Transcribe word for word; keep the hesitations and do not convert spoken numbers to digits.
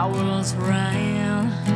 I was running.